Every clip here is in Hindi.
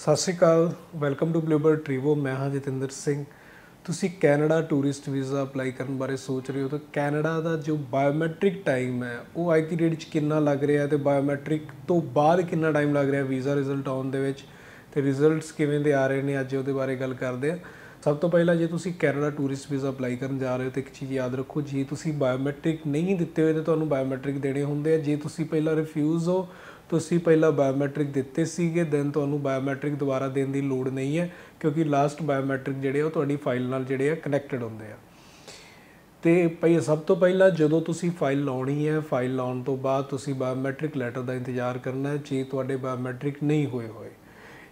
सत श्री अकाल, वैलकम टू ब्लूबर्ड ट्रीवो। मैं हाँ जतिंदर सिंह। तुसी कैनेडा टूरिस्ट वीज़ा अप्लाई करने बारे सोच रहे हो तो कैनेडा का जो बायोमैट्रिक टाइम है वो आज की डेट च कितना लग रहा है तो बायोमैट्रिक तो बाद कितना टाइम लग रहा है वीज़ा रिजल्ट आने दे विच ते रिजल्ट्स किवें दे आ रहे हैं अज उहदे बारे गल करदे आं। सब तो पहला जे तुसी कैनेडा टूरिस्ट वीज़ा अप्लाई करन जा रहे हो तो एक चीज़ याद रखो, जे तुसी बायोमैट्रिक नहीं दिते हुए तो तुहानूं बायोमैट्रिक देने हुंदे आ। जे तुसी पहला रिफ्यूज़ हो तुसी पहला बायोमैट्रिक दिते सीगे दैन तुहानूं बायोमैट्रिक दोबारा देण दी लोड़ नहीं है, क्योंकि लास्ट बायोमैट्रिक जिहड़े ओ तुहाडी फाइल नाल जिहड़े आ कनैक्टेड हुंदे आ। ते भाई सब तो पहला जदों तुसी फाइल लाउणी है, फाइल लाउण तो बाद तुसी बायोमैट्रिक लैटर दा इंतजार करना है। जे तुहाडे बायोमैट्रिक नहीं होए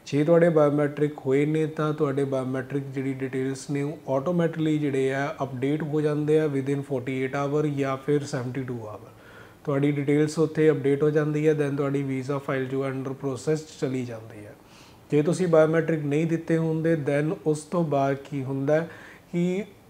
जे तुहाडे बायोमैट्रिक होए ने तां तुहाडे बायोमैट्रिक जिहड़ी डिटेल्स ने ऑटोमैटिकली जिहड़े आ अपडेट हो जांदे आ विदिन 48 आवर या फिर 72 आवर तुहाडी डिटेल्स उत्थे अपडेट हो जांदी है। दैन तुहाडी वीज़ा फाइल जो अंडर प्रोसैस चली जांदी है। जे तुसीं बायोमैट्रिक नहीं दिते हुंदे दैन उस तो बाद की हुंदा कि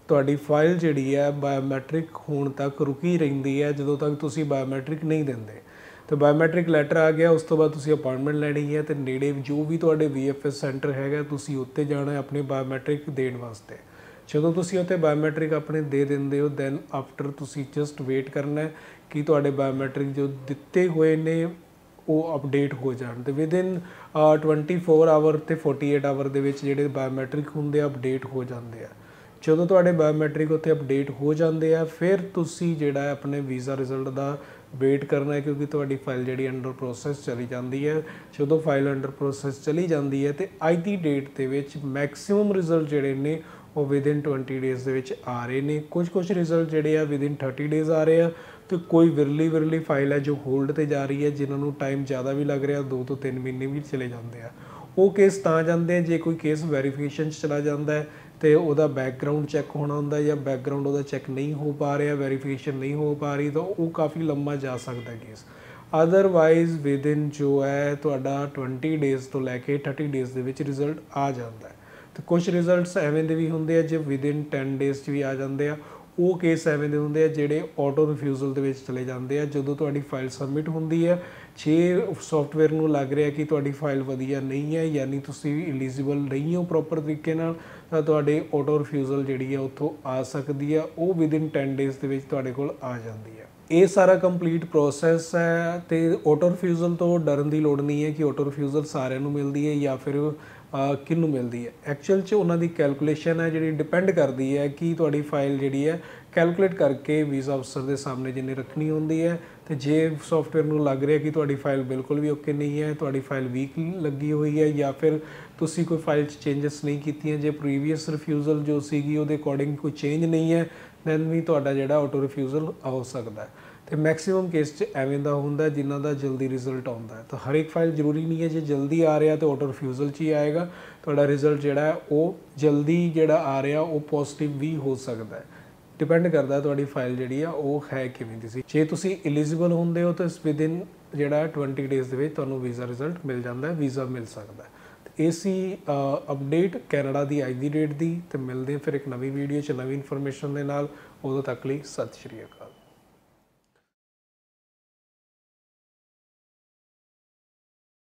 तुहाडी फाइल जिहड़ी है बायोमैट्रिक होण तक रुकी रहिंदी है, जदों तक तुसीं बायोमैट्रिक नहीं दिंदे। तो बायोमैट्रिक लैटर आ गया, उस तो बाद तुसी अपॉइंटमेंट लैनी है तो नेड़े जो भी तुहाडे VFS सेंटर हैगा तुसी उत्ते जाना है अपने बायोमैट्रिक देण वास्ते। जदों तुसी उत्ते बायोमैट्रिक अपने दे दिंदे हो दैन आफ्टर तुसी जस्ट वेट करना है कि तुहाडे बायोमैट्रिक जो दिते हुए ने वो अपडेट हो जाण ते विदिन 24 आवर ते 48 आवर दे विच जिहड़े बायोमैट्रिक हुंदे अपडेट हो जांदे आ। जदों तुहाडे बायोमैट्रिक उत्ते अपडेट हो जांदे आ फिर तुसी जिहड़ा है अपने वीज़ा रिजल्ट दा वेट करना है, क्योंकि तुहाडी फाइल जिहड़ी अंडर प्रोसैस चली जाती है। जदों फाइल अंडर प्रोसैस चली जाती है तो अज की डेट के विच मैक्सीमम रिजल्ट जिहड़े ने वो विदिन 20 डेज़ दे विच आ रहे ने। कुछ रिजल्ट जिहड़े आ विदिन 30 डेज़ आ रहे हैं। तो कोई विरली फाइल है जो होल्ड पर जा रही है, जिन्होंने टाइम ज़्यादा भी लग रहा 2 तो 3 महीने भी चले जाते हैं। वो केस तां जांदे है जे कोई केस वैरीफिकेशन चला जाता है तो वह बैकग्राउंड चैक होना होंदा या बैकग्राउंड वह चैक नहीं हो पा रहा, वैरीफिकेशन नहीं हो पा रही तो वह काफ़ी लंबा जा सकता है केस। अदरवाइज़ विदिन जो है तो 20 डेज़ तो लैके 30 डेज़ के रिजल्ट आ जाता है। तो कुछ रिजल्ट्स एवें दे भी होंगे जो विदिन 10 डेज़ भी आ जाते हैं। वो केस एवें दे होंगे जोड़े ऑटो रिफ्यूजल के चले जाते हैं। जो तुहाडी फाइल सबमिट होंगी है जे सॉफ्टवेयर में लग रहा कि तुहाडी फाइल वधिया नहीं है यानी तुसी एलिजिबल नहीं हो प्रॉपर तरीके नाल तां तुहाडे ऑटो रिफ्यूजल जिहड़ी है उत्थों आ सकती है। वो विदिन 10 डेज़ दे विच तुहाडे कोल आ जाती है। ये सारा कंप्लीट प्रोसैस है तो ऑटो रिफ्यूजल तो डरन की लोड़ नहीं है कि ऑटो रिफ्यूजल सारिआं नूं मिलती है या फिर किन्नूं मिलती है। एक्चुअल च उन्हां दी कैलकुलेशन है जिहड़ी डिपेंड करती है कि तुहाडी फाइल जिहड़ी है कैलकुलेट करके वीज़ा अफसर के सामने जिन्हें रखनी होंगी है। तो जे सॉफ्टवेयर में लग रहा कि तुहाडी फाइल बिल्कुल भी ओके नहीं है, तुहाडी फाइल वीक लगी हुई है या फिर तुसी कोई फाइल चेंजेस नहीं कीती है, जे प्रीवियस रिफ्यूजल जो सीगी उहदे अकॉर्डिंग कोई चेंज नहीं है दैन भी तुहाडा जिहड़ा ऑटो रिफ्यूजल आ सकता है। तो मैक्सीमम केस च एवें दा हुंदा जिन्हां दा जल्दी रिजल्ट आउंदा है। तो हर एक फाइल जरूरी नहीं है जे जल्दी आ रहा तो ऑटो रिफ्यूजल च ही आएगा। तुहाडा रिजल्ट जिहड़ा है वो जल्दी जिहड़ा आ रहा वो पॉजिटिव भी हो सकता है। डिपेंड करता है तुहाडी फाइल जिहड़ी आ वो है किवें दी सी। जे तुसी एलिजिबल होंदे हो तो इस विदिन जिहड़ा 20 डेज़ दे विच तुहानूं वीज़ा रिजल्ट मिल जांदा है, वीज़ा मिल सकता है। इसी अपडेट कैनेडा की अज की डेट की। तो मिलते हैं फिर एक नवी वीडियो नवी इन्फॉर्मेशन के नाल। उदों तक लई सत श्री अकाल।